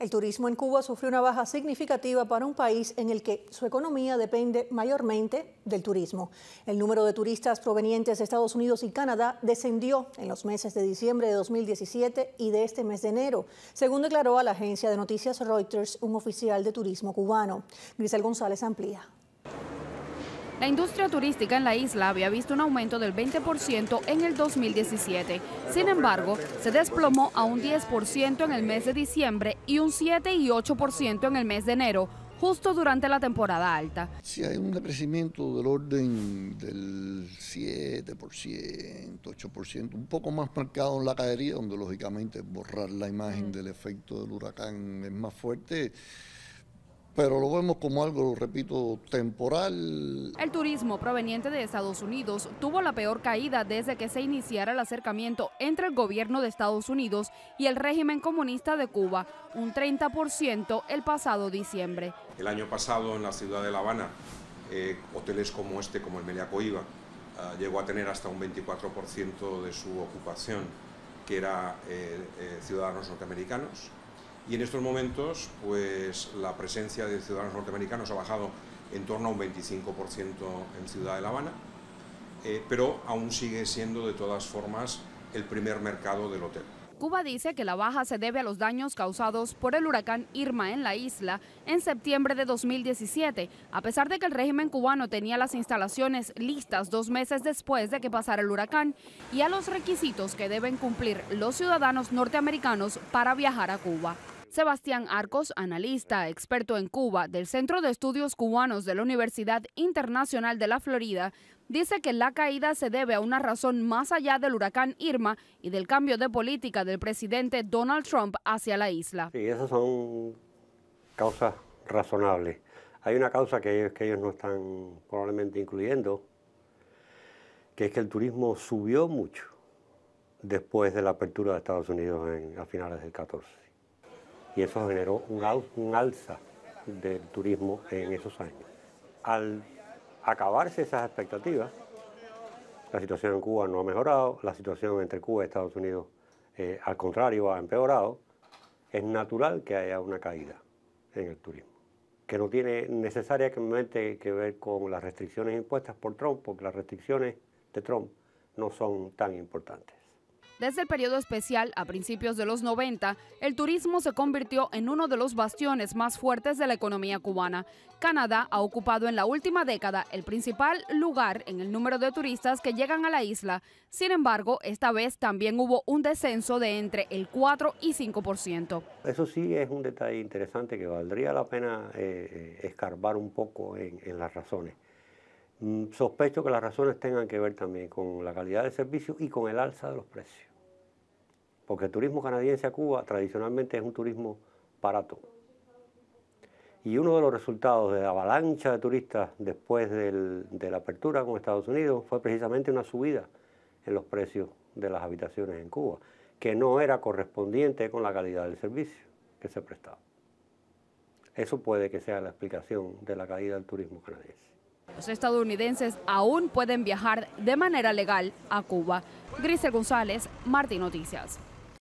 El turismo en Cuba sufrió una baja significativa para un país en el que su economía depende mayormente del turismo. El número de turistas provenientes de Estados Unidos y Canadá descendió en los meses de diciembre de 2017 y de este mes de enero, según declaró a la agencia de noticias Reuters un oficial de turismo cubano. Grisel González amplía. La industria turística en la isla había visto un aumento del 20% en el 2017. Sin embargo, se desplomó a un 10% en el mes de diciembre y un 7 y 8% en el mes de enero, justo durante la temporada alta. Sí, hay un decrecimiento del orden del 7%, 8%, un poco más marcado en la caería, donde lógicamente borrar la imagen del efecto del huracán es más fuerte. Pero lo vemos como algo, repito, temporal. El turismo proveniente de Estados Unidos tuvo la peor caída desde que se iniciara el acercamiento entre el gobierno de Estados Unidos y el régimen comunista de Cuba, un 30% el pasado diciembre. El año pasado en la ciudad de La Habana, hoteles como este, como el Meliá Coiba, llegó a tener hasta un 24% de su ocupación, que era ciudadanos norteamericanos. Y en estos momentos, pues la presencia de ciudadanos norteamericanos ha bajado en torno a un 25% en Ciudad de La Habana, pero aún sigue siendo de todas formas el primer mercado del hotel. Cuba dice que la baja se debe a los daños causados por el huracán Irma en la isla en septiembre de 2017, a pesar de que el régimen cubano tenía las instalaciones listas 2 meses después de que pasara el huracán, y a los requisitos que deben cumplir los ciudadanos norteamericanos para viajar a Cuba. Sebastián Arcos, analista, experto en Cuba del Centro de Estudios Cubanos de la Universidad Internacional de la Florida, dice que la caída se debe a una razón más allá del huracán Irma y del cambio de política del presidente Donald Trump hacia la isla. Sí, esas son causas razonables. Hay una causa que ellos no están probablemente incluyendo, que es que el turismo subió mucho después de la apertura de Estados Unidos a finales del 14. Y eso generó un alza del turismo en esos años. Al acabarse esas expectativas, la situación en Cuba no ha mejorado, la situación entre Cuba y Estados Unidos, al contrario, ha empeorado. Es natural que haya una caída en el turismo, que no tiene necesariamente que ver con las restricciones impuestas por Trump, porque las restricciones de Trump no son tan importantes. Desde el periodo especial, a principios de los 90, el turismo se convirtió en uno de los bastiones más fuertes de la economía cubana. Canadá ha ocupado en la última década el principal lugar en el número de turistas que llegan a la isla. Sin embargo, esta vez también hubo un descenso de entre el 4 y 5%. Eso sí es un detalle interesante que valdría la pena escarbar un poco en las razones. Sospecho que las razones tengan que ver también con la calidad del servicio y con el alza de los precios. Porque el turismo canadiense a Cuba tradicionalmente es un turismo barato. Y uno de los resultados de la avalancha de turistas después de la apertura con Estados Unidos fue precisamente una subida en los precios de las habitaciones en Cuba, que no era correspondiente con la calidad del servicio que se prestaba. Eso puede que sea la explicación de la caída del turismo canadiense. Los estadounidenses aún pueden viajar de manera legal a Cuba. Grisel González, Martí Noticias.